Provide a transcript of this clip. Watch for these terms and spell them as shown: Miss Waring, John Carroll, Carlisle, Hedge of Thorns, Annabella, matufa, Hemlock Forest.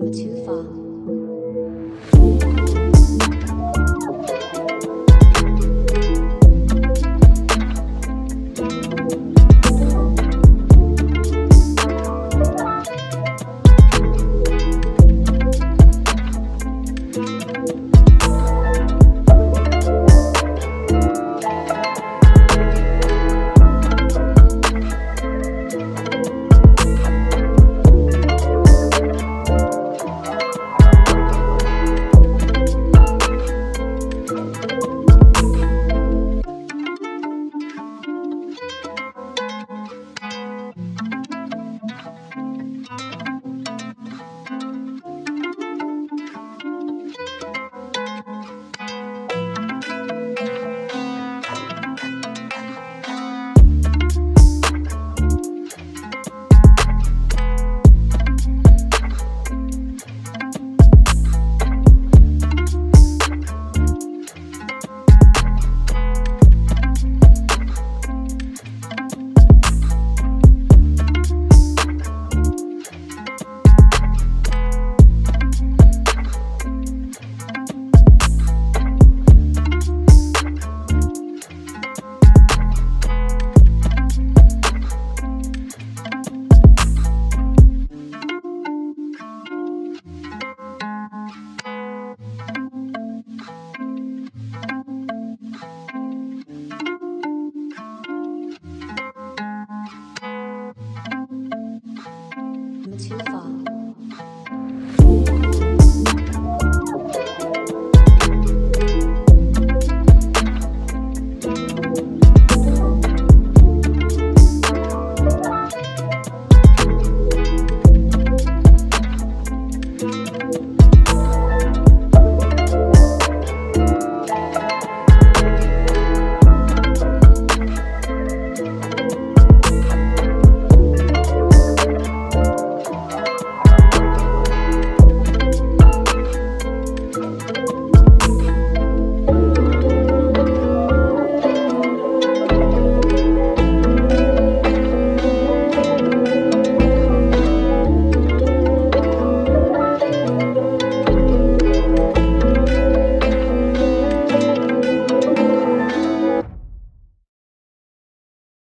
matufa.